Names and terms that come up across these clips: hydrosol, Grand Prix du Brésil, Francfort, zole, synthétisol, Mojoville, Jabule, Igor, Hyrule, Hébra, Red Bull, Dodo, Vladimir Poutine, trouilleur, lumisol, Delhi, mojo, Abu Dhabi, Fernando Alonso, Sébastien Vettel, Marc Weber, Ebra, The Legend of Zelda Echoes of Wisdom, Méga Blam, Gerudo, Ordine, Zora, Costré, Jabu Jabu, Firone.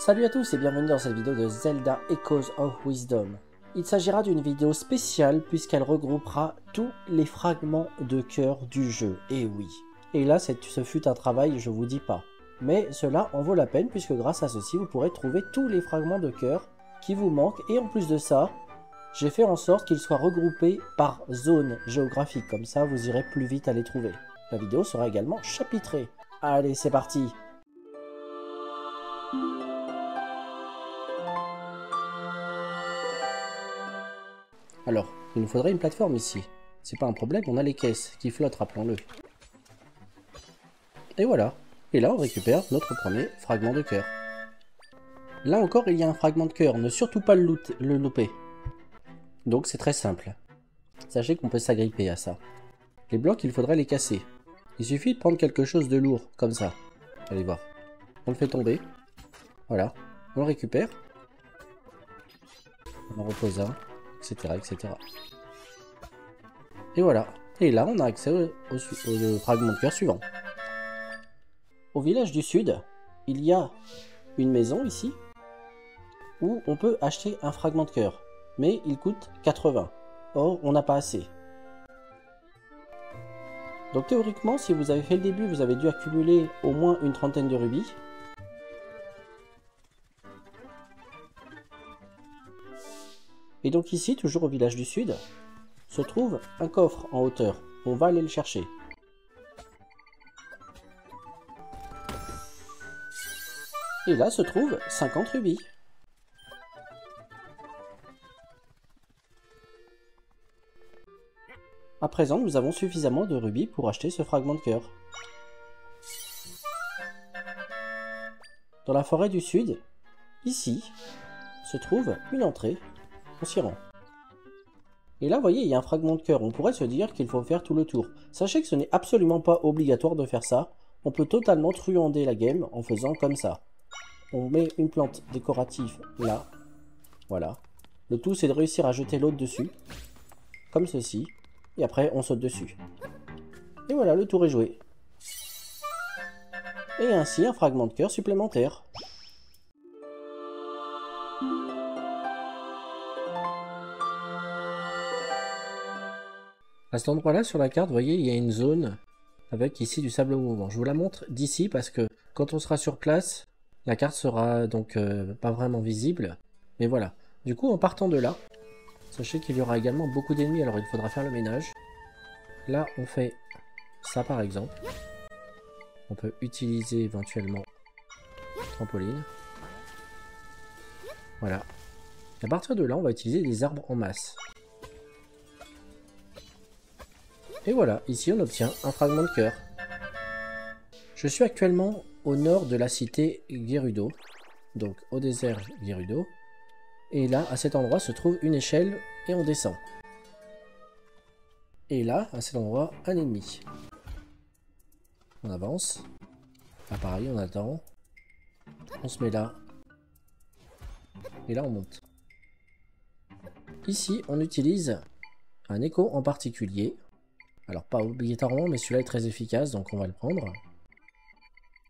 Salut à tous et bienvenue dans cette vidéo de Zelda Echoes of Wisdom. Il s'agira d'une vidéo spéciale puisqu'elle regroupera tous les fragments de cœur du jeu, et oui. Et là ce fut un travail, je vous dis pas. Mais cela en vaut la peine puisque grâce à ceci vous pourrez trouver tous les fragments de cœur qui vous manquent. Et en plus de ça, j'ai fait en sorte qu'ils soient regroupés par zone géographique, comme ça vous irez plus vite à les trouver. La vidéo sera également chapitrée. Allez, c'est parti! Alors, il nous faudrait une plateforme ici. C'est pas un problème, on a les caisses qui flottent, rappelons-le. Et voilà. Et là, on récupère notre premier fragment de cœur. Là encore, il y a un fragment de cœur. Ne surtout pas le louper. Donc, c'est très simple. Sachez qu'on peut s'agripper à ça. Les blocs, il faudrait les casser. Il suffit de prendre quelque chose de lourd, comme ça. Allez voir. On le fait tomber. Voilà. On le récupère. On en repose un. Etc, etc. Et voilà. Et là, on a accès au fragment de cœur suivant. Au village du sud, il y a une maison ici où on peut acheter un fragment de cœur. Mais il coûte 80. Or, on n'a pas assez. Donc théoriquement, si vous avez fait le début, vous avez dû accumuler au moins une trentaine de rubis. Et donc ici, toujours au village du sud, se trouve un coffre en hauteur. On va aller le chercher. Et là se trouvent 50 rubis. À présent, nous avons suffisamment de rubis pour acheter ce fragment de cœur. Dans la forêt du sud, ici, se trouve une entrée. On s'y rend. Et là, vous voyez, il y a un fragment de cœur. On pourrait se dire qu'il faut faire tout le tour. Sachez que ce n'est absolument pas obligatoire de faire ça. On peut totalement truander la game en faisant comme ça. On met une plante décorative là. Voilà. Le tout, c'est de réussir à jeter l'autre dessus. Comme ceci. Et après, on saute dessus. Et voilà, le tour est joué. Et ainsi, un fragment de cœur supplémentaire. À cet endroit-là, sur la carte, vous voyez, il y a une zone avec ici du sable mouvant. Je vous la montre d'ici parce que quand on sera sur place, la carte sera donc pas vraiment visible. Mais voilà. Du coup, en partant de là, sachez qu'il y aura également beaucoup d'ennemis, alors il faudra faire le ménage. Là, on fait ça par exemple. On peut utiliser éventuellement trampoline. Voilà. Et à partir de là, on va utiliser des arbres en masse. Et voilà, ici on obtient un fragment de cœur. Je suis actuellement au nord de la cité Gerudo, donc au désert Gerudo. Et là, à cet endroit se trouve une échelle et on descend. Et là, à cet endroit, un ennemi. On avance. Là pareil, on attend. On se met là. Et là on monte. Ici, on utilise un écho en particulier. Alors pas obligatoirement, mais celui-là est très efficace, donc on va le prendre.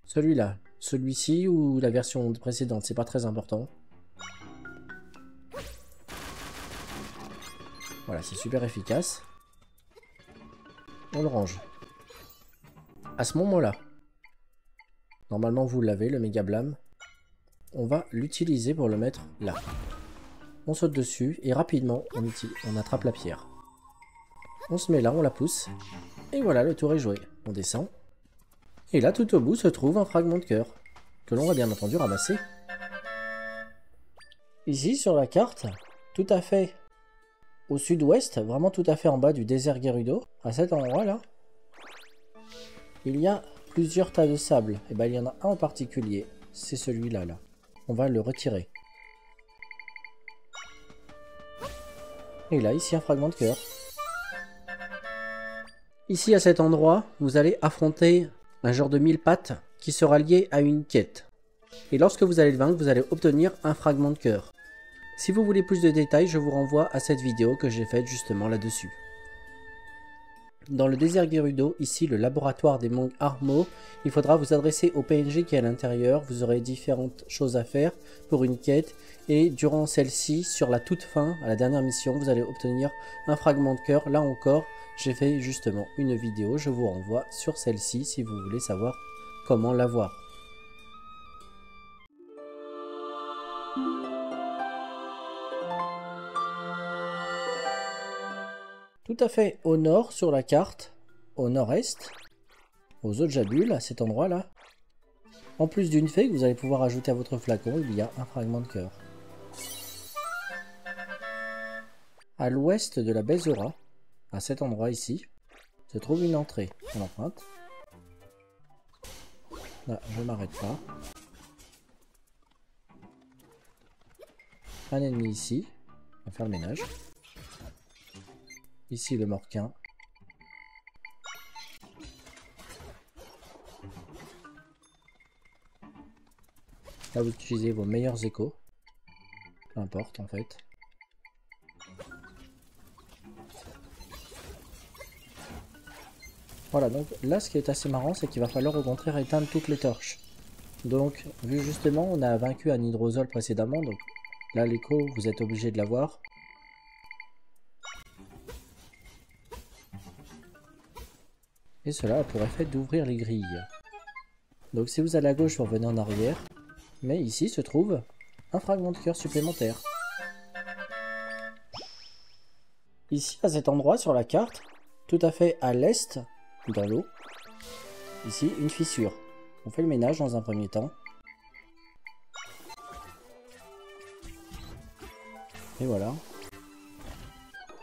Celui-là, celui-ci ou la version précédente, c'est pas très important. Voilà, c'est super efficace. On le range. À ce moment-là, normalement vous l'avez, le Méga Blam. On va l'utiliser pour le mettre là. On saute dessus et rapidement on attrape la pierre. On se met là, on la pousse. Et voilà, le tour est joué. On descend. Et là, tout au bout, se trouve un fragment de cœur. Que l'on va bien entendu ramasser. Ici, sur la carte, tout à fait au sud-ouest, vraiment tout à fait en bas du désert Gerudo, à cet endroit-là, il y a plusieurs tas de sable. Et bien, il y en a un en particulier. C'est celui-là, là. On va le retirer. Et là, ici, un fragment de cœur. Ici, à cet endroit, vous allez affronter un genre de mille pattes qui sera lié à une quête. Et lorsque vous allez le vaincre, vous allez obtenir un fragment de cœur. Si vous voulez plus de détails, je vous renvoie à cette vidéo que j'ai faite justement là-dessus. Dans le désert Gerudo, ici le laboratoire des monks Armo, il faudra vous adresser au PNJ qui est à l'intérieur, vous aurez différentes choses à faire pour une quête, et durant celle-ci, sur la toute fin, à la dernière mission, vous allez obtenir un fragment de cœur. Là encore, j'ai fait justement une vidéo, je vous renvoie sur celle-ci si vous voulez savoir comment l'avoir. Tout à fait au nord sur la carte, au nord-est, aux eaux de Jabule, à cet endroit-là. En plus d'une fée que vous allez pouvoir ajouter à votre flacon, il y a un fragment de cœur. À l'ouest de la baie Zora, à cet endroit ici, se trouve une entrée. On emprunte. Là, je m'arrête pas. Un ennemi ici, on va faire le ménage. Ici le Morquin. Là vous utilisez vos meilleurs échos. Peu importe en fait. Voilà, donc là ce qui est assez marrant c'est qu'il va falloir au contraire éteindre toutes les torches. Donc vu justement on a vaincu un hydrosol précédemment, donc là l'écho vous êtes obligé de l'avoir. Et cela a pour effet d'ouvrir les grilles. Donc si vous allez à gauche, vous revenez en arrière. Mais ici se trouve un fragment de cœur supplémentaire. Ici, à cet endroit sur la carte, tout à fait à l'est, dans l'eau. Ici, une fissure. On fait le ménage dans un premier temps. Et voilà.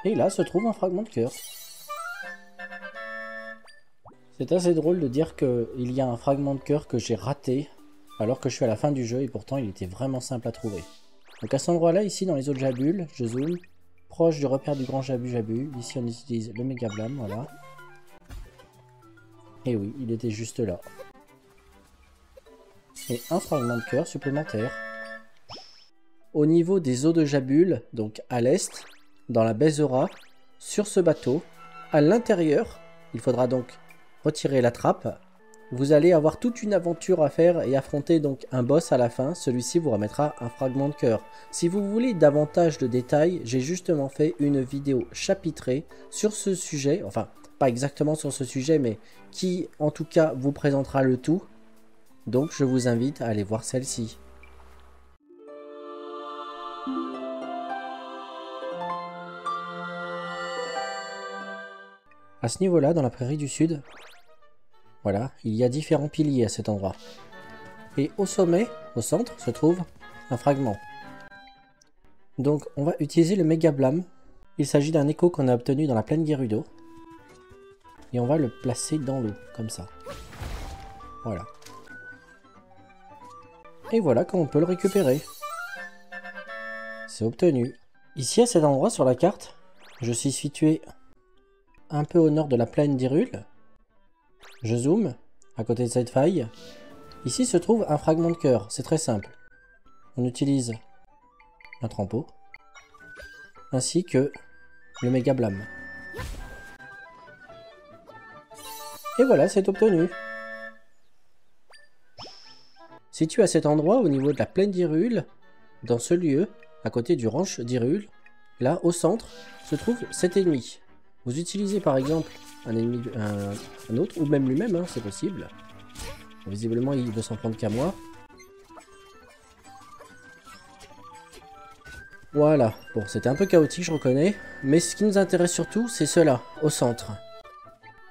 Et là se trouve un fragment de cœur. C'est assez drôle de dire qu'il y a un fragment de cœur que j'ai raté alors que je suis à la fin du jeu et pourtant il était vraiment simple à trouver. Donc à cet endroit-là, ici dans les eaux de Jabule, je zoome, proche du repère du grand Jabu Jabu. Ici on utilise le Méga Blam, voilà. Et oui, il était juste là. Et un fragment de cœur supplémentaire. Au niveau des eaux de Jabule, donc à l'est, dans la baie Zora, sur ce bateau, à l'intérieur, il faudra donc retirer la trappe, vous allez avoir toute une aventure à faire et affronter donc un boss à la fin, celui-ci vous remettra un fragment de cœur. Si vous voulez davantage de détails, j'ai justement fait une vidéo chapitrée sur ce sujet, enfin pas exactement sur ce sujet mais qui en tout cas vous présentera le tout, donc je vous invite à aller voir celle-ci. À ce niveau-là, dans la prairie du sud, voilà, il y a différents piliers à cet endroit. Et au sommet, au centre, se trouve un fragment. Donc on va utiliser le Méga Blam. Il s'agit d'un écho qu'on a obtenu dans la plaine Gerudo. Et on va le placer dans l'eau, comme ça. Voilà. Et voilà comment on peut le récupérer. C'est obtenu. Ici, à cet endroit sur la carte, je suis situé un peu au nord de la plaine d'Hyrule. Je zoome, à côté de cette faille. Ici se trouve un fragment de cœur, c'est très simple. On utilise un trempeau, ainsi que le Méga Blam. Et voilà, c'est obtenu. Situé à cet endroit, au niveau de la plaine d'Hyrule, dans ce lieu, à côté du ranch d'Hyrule, là, au centre, se trouve cet ennemi. Vous utilisez par exemple un ennemi, un autre, ou même lui-même, hein, c'est possible. Visiblement, il veut s'en prendre qu'à moi. Voilà. Bon, c'était un peu chaotique, je reconnais. Mais ce qui nous intéresse surtout, c'est cela, au centre.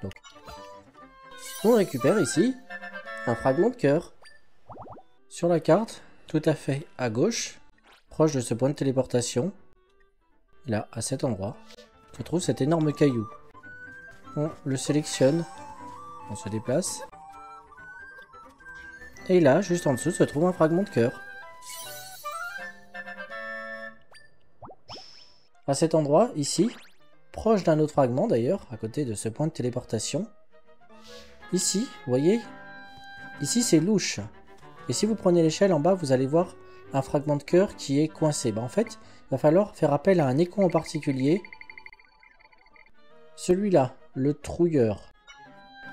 Donc, on récupère ici un fragment de cœur. Sur la carte, tout à fait à gauche, proche de ce point de téléportation. Là, à cet endroit. On trouve cet énorme caillou. On le sélectionne. On se déplace. Et là, juste en dessous, se trouve un fragment de cœur. À cet endroit, ici, proche d'un autre fragment d'ailleurs, à côté de ce point de téléportation. Ici, vous voyez, ici c'est louche. Et si vous prenez l'échelle en bas, vous allez voir un fragment de cœur qui est coincé. Ben, en fait, il va falloir faire appel à un écho en particulier. Celui-là, le trouilleur.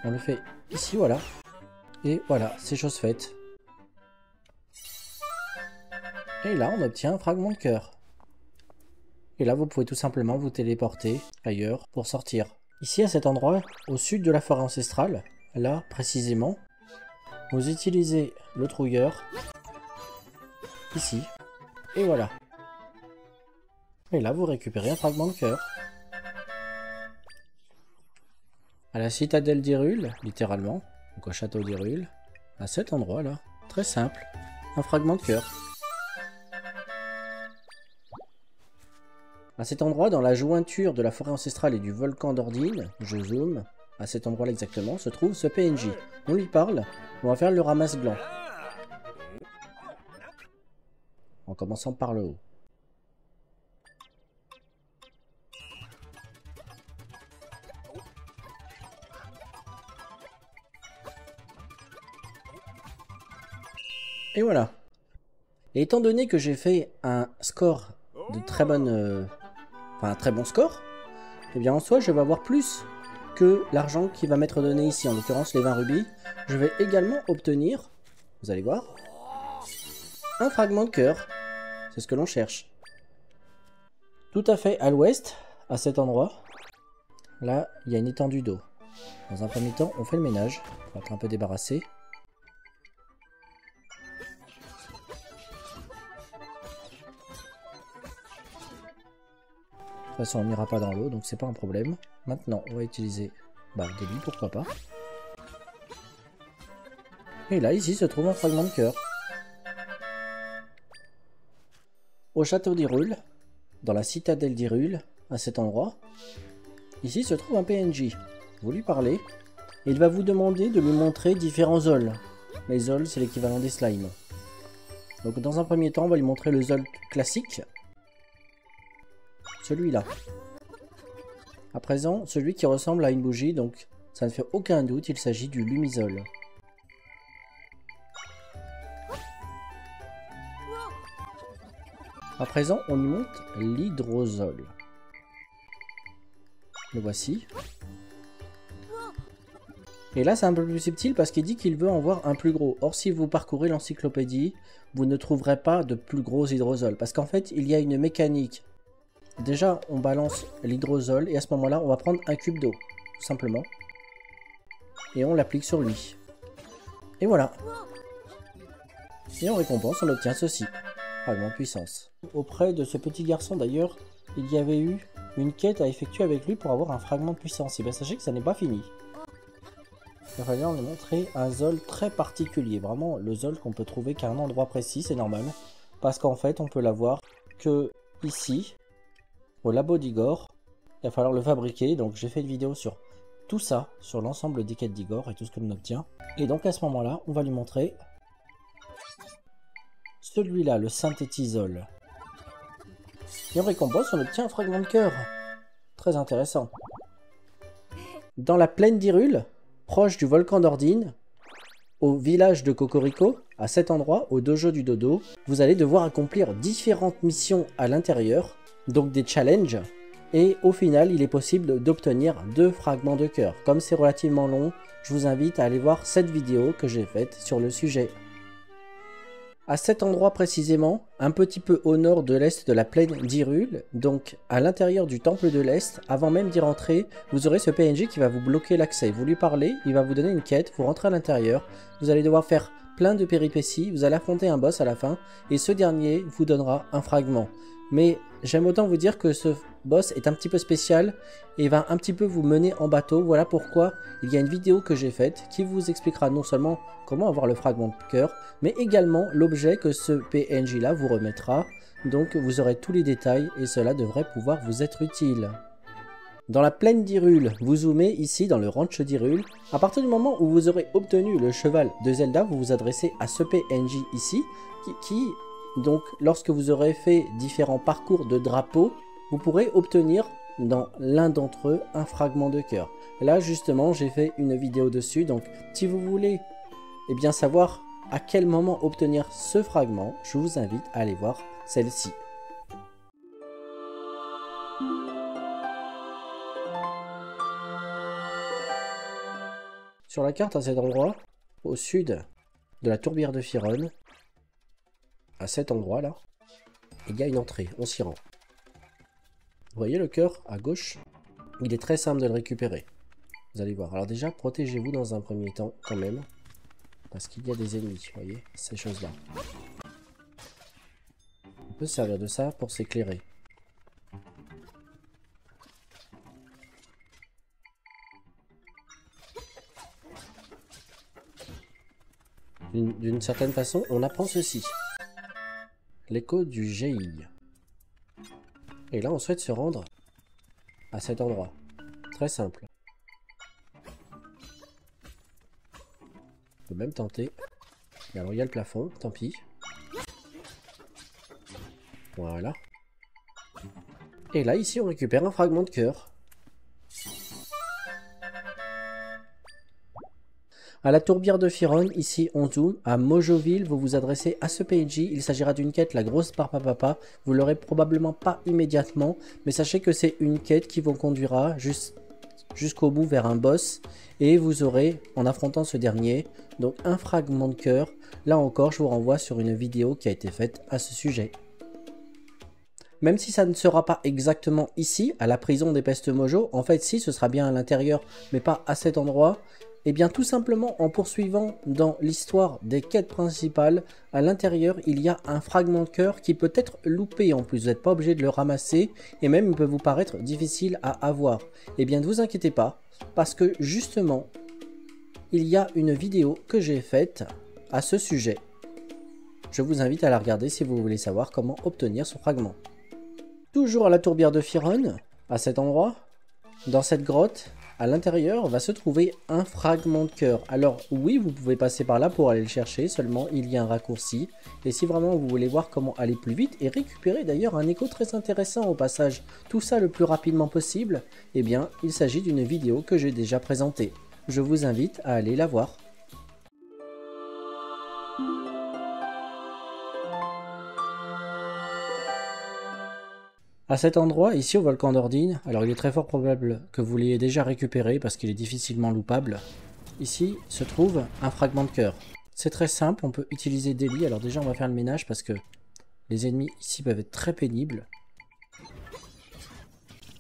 On le fait ici, voilà. Et voilà, c'est chose faite. Et là, on obtient un fragment de cœur. Et là, vous pouvez tout simplement vous téléporter ailleurs pour sortir. Ici, à cet endroit, au sud de la forêt ancestrale, là, précisément, vous utilisez le trouilleur, ici, et voilà. Et là, vous récupérez un fragment de cœur. À la citadelle d'Hyrule, littéralement, donc au château d'Hyrule, à cet endroit-là, très simple, un fragment de cœur. À cet endroit, dans la jointure de la forêt ancestrale et du volcan d'Ordine, je zoome, à cet endroit-là exactement, se trouve ce PNJ. On lui parle, on va faire le ramasse-gland. En commençant par le haut. Et voilà. Et étant donné que j'ai fait un score de très bonne... un très bon score, et bien en soi je vais avoir plus que l'argent qui va m'être donné ici, en l'occurrence les 20 rubis. Je vais également obtenir, vous allez voir, un fragment de cœur, c'est ce que l'on cherche. Tout à fait à l'ouest, à cet endroit, là il y a une étendue d'eau. Dans un premier temps on fait le ménage, on va être un peu débarrassé. De toute façon, on n'ira pas dans l'eau, donc c'est pas un problème. Maintenant, on va utiliser Delhi, pourquoi pas. Et là, ici, se trouve un fragment de cœur. Au château d'Hyrule, dans la citadelle d'Hyrule, à cet endroit, ici se trouve un PNJ. Vous lui parlez, et il va vous demander de lui montrer différents zoles. Les zoles, c'est l'équivalent des slimes. Donc, dans un premier temps, on va lui montrer le zole classique. Celui-là. À présent, celui qui ressemble à une bougie, donc ça ne fait aucun doute, il s'agit du lumisol. À présent, on y monte l'hydrosol. Le voici. Et là, c'est un peu plus subtil parce qu'il dit qu'il veut en voir un plus gros. Or, si vous parcourez l'encyclopédie, vous ne trouverez pas de plus gros hydrosol. Parce qu'en fait, il y a une mécanique. Déjà, on balance l'hydrosol et à ce moment-là, on va prendre un cube d'eau, tout simplement. Et on l'applique sur lui. Et voilà. Et en récompense, on obtient ceci. Fragment de puissance. Auprès de ce petit garçon, d'ailleurs, il y avait eu une quête à effectuer avec lui pour avoir un fragment de puissance. Et bien, sachez que ça n'est pas fini. Il fallait lui montrer un zole très particulier. Vraiment, le zole qu'on peut trouver qu'à un endroit précis, c'est normal. Parce qu'en fait, on peut l'avoir que ici. Au labo d'Igor, il va falloir le fabriquer, donc j'ai fait une vidéo sur tout ça, sur l'ensemble des quêtes d'Igor et tout ce que l'on obtient. Et donc à ce moment-là, on va lui montrer celui-là, le synthétisol. Et en récompense, on obtient un fragment de cœur. Très intéressant. Dans la plaine d'Hyrule, proche du volcan d'Ordine, au village de Cocorico, à cet endroit, au dojo du Dodo, vous allez devoir accomplir différentes missions à l'intérieur. Donc des challenges, et au final il est possible d'obtenir 2 fragments de cœur. Comme c'est relativement long, je vous invite à aller voir cette vidéo que j'ai faite sur le sujet. À cet endroit précisément, un petit peu au nord de l'est de la plaine d'Hyrule, donc à l'intérieur du temple de l'est, avant même d'y rentrer, vous aurez ce PNJ qui va vous bloquer l'accès. Vous lui parlez, il va vous donner une quête, vous rentrez à l'intérieur, vous allez devoir faire plein de péripéties, vous allez affronter un boss à la fin, et ce dernier vous donnera un fragment. Mais j'aime autant vous dire que ce boss est un petit peu spécial et va un petit peu vous mener en bateau. Voilà pourquoi il y a une vidéo que j'ai faite qui vous expliquera non seulement comment avoir le fragment de cœur, mais également l'objet que ce PNJ là vous remettra. Donc vous aurez tous les détails et cela devrait pouvoir vous être utile. Dans la plaine d'Hyrule, vous zoomez ici dans le ranch d'Hyrule. À partir du moment où vous aurez obtenu le cheval de Zelda, vous vous adressez à ce PNJ ici qui donc, lorsque vous aurez fait différents parcours de drapeaux, vous pourrez obtenir dans l'un d'entre eux un fragment de cœur. Là, justement, j'ai fait une vidéo dessus. Donc, si vous voulez savoir à quel moment obtenir ce fragment, je vous invite à aller voir celle-ci. sur la carte, à cet endroit, au sud de la tourbière de Firone, à cet endroit là, il y a une entrée, on s'y rend. Vous voyez le cœur à gauche? Il est très simple de le récupérer. Vous allez voir. Alors déjà, protégez-vous dans un premier temps quand même, parce qu'il y a des ennemis, vous voyez, ces choses-là. On peut se servir de ça pour s'éclairer. D'une certaine façon, on apprend ceci. L'écho du GI. Et là, on souhaite se rendre à cet endroit. Très simple. On peut même tenter. Et alors, il y a le plafond, tant pis. Voilà. Et là, ici, on récupère un fragment de cœur. À la tourbière de Firone, ici on zoome, à Mojoville, vous vous adressez à ce PNJ, il s'agira d'une quête, la grosse parpapapa, vous l'aurez probablement pas immédiatement, mais sachez que c'est une quête qui vous conduira jusqu'au bout vers un boss, et vous aurez, en affrontant ce dernier, donc un fragment de cœur. Là encore, je vous renvoie sur une vidéo qui a été faite à ce sujet. Même si ça ne sera pas exactement ici, à la prison des Pestes Mojo, en fait si, ce sera bien à l'intérieur, mais pas à cet endroit. Et bien tout simplement en poursuivant dans l'histoire des quêtes principales, à l'intérieur il y a un fragment de cœur qui peut être loupé en plus, vous n'êtes pas obligé de le ramasser et même il peut vous paraître difficile à avoir. Et bien ne vous inquiétez pas, parce que justement il y a une vidéo que j'ai faite à ce sujet. Je vous invite à la regarder si vous voulez savoir comment obtenir ce fragment. Toujours à la tourbière de Firone, à cet endroit, dans cette grotte, à l'intérieur va se trouver un fragment de cœur. Alors oui, vous pouvez passer par là pour aller le chercher, seulement il y a un raccourci. Et si vraiment vous voulez voir comment aller plus vite et récupérer d'ailleurs un écho très intéressant au passage, tout ça le plus rapidement possible, eh bien il s'agit d'une vidéo que j'ai déjà présentée. Je vous invite à aller la voir. À cet endroit, ici au volcan d'Ordine, alors il est très fort probable que vous l'ayez déjà récupéré parce qu'il est difficilement loupable, ici se trouve un fragment de cœur. C'est très simple, on peut utiliser Delhi, alors déjà on va faire le ménage parce que les ennemis ici peuvent être très pénibles.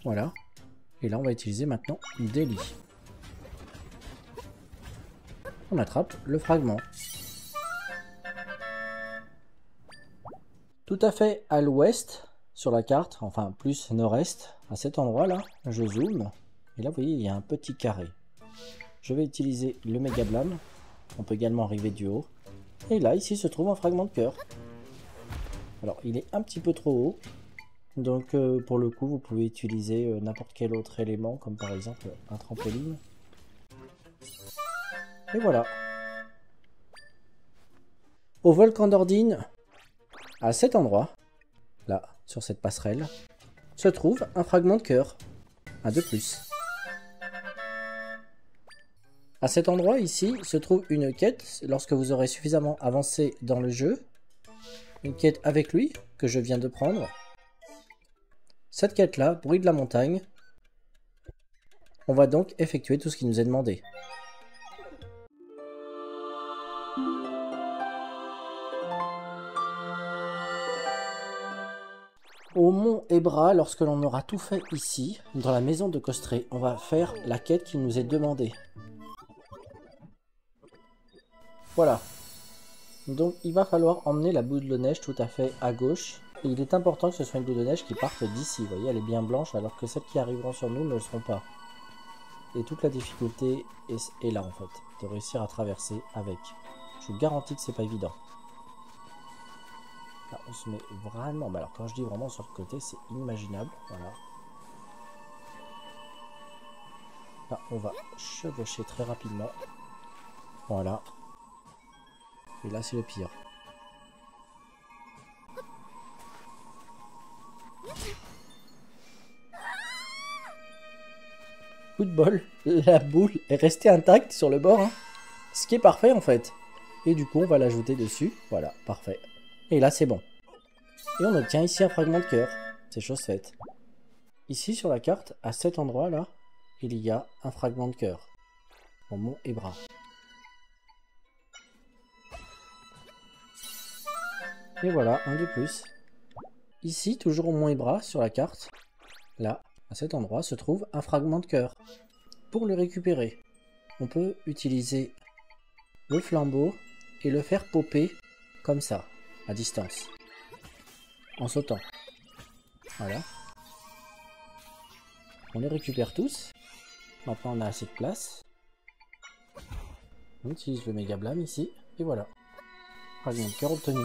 Voilà, et là on va utiliser maintenant Delhi. On attrape le fragment. Tout à fait à l'ouest, sur la carte, enfin plus nord-est, à cet endroit là, je zoome, et là vous voyez il y a un petit carré. Je vais utiliser le Méga Blam, on peut également arriver du haut, et là ici se trouve un fragment de cœur. Alors il est un petit peu trop haut, donc pour le coup vous pouvez utiliser n'importe quel autre élément, comme par exemple un trampoline. Et voilà. Au volcan d'Ordine, à cet endroit, là, sur cette passerelle, se trouve un fragment de cœur, un de plus. À cet endroit ici se trouve une quête, lorsque vous aurez suffisamment avancé dans le jeu, une quête avec lui, que je viens de prendre. Cette quête là, bruit de la montagne, on va donc effectuer tout ce qui nous est demandé. Au mont Ebra, lorsque l'on aura tout fait ici, dans la maison de Costré, on va faire la quête qui nous est demandée. Voilà. Donc il va falloir emmener la boule de neige tout à fait à gauche. Et il est important que ce soit une boule de neige qui parte d'ici. Vous voyez, elle est bien blanche alors que celles qui arriveront sur nous ne le seront pas. Et toute la difficulté est là en fait, de réussir à traverser avec. Je vous garantis que c'est pas évident. Là, on se met vraiment, alors quand je dis vraiment sur le côté, c'est inimaginable, voilà. Là, on va chevaucher très rapidement, voilà. Et là, c'est le pire. Coup de bol, la boule est restée intacte sur le bord, hein. Ce qui est parfait en fait. Et du coup, on va l'ajouter dessus, voilà, parfait. Et là c'est bon. Et on obtient ici un fragment de cœur. C'est chose faite. Ici sur la carte, à cet endroit là, il y a un fragment de cœur. en mont Hébra. Et voilà, un de plus. Ici, toujours au mont Hébra, sur la carte, là, à cet endroit, se trouve un fragment de cœur. Pour le récupérer, on peut utiliser le flambeau et le faire popper comme ça, à distance, en sautant. Voilà. On les récupère tous. Maintenant, on a assez de place. On utilise le Méga Blam ici, et voilà. Fragment de cœur obtenu.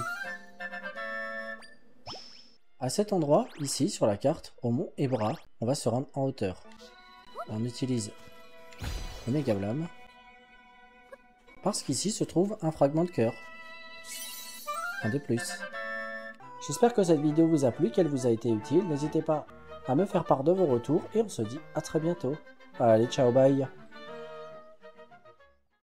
À cet endroit, ici, sur la carte, au mont Ebra, on va se rendre en hauteur. On utilise le Méga Blam, parce qu'ici se trouve un fragment de cœur. Un de plus. J'espère que cette vidéo vous a plu, qu'elle vous a été utile. N'hésitez pas à me faire part de vos retours et on se dit à très bientôt. Allez, ciao, bye!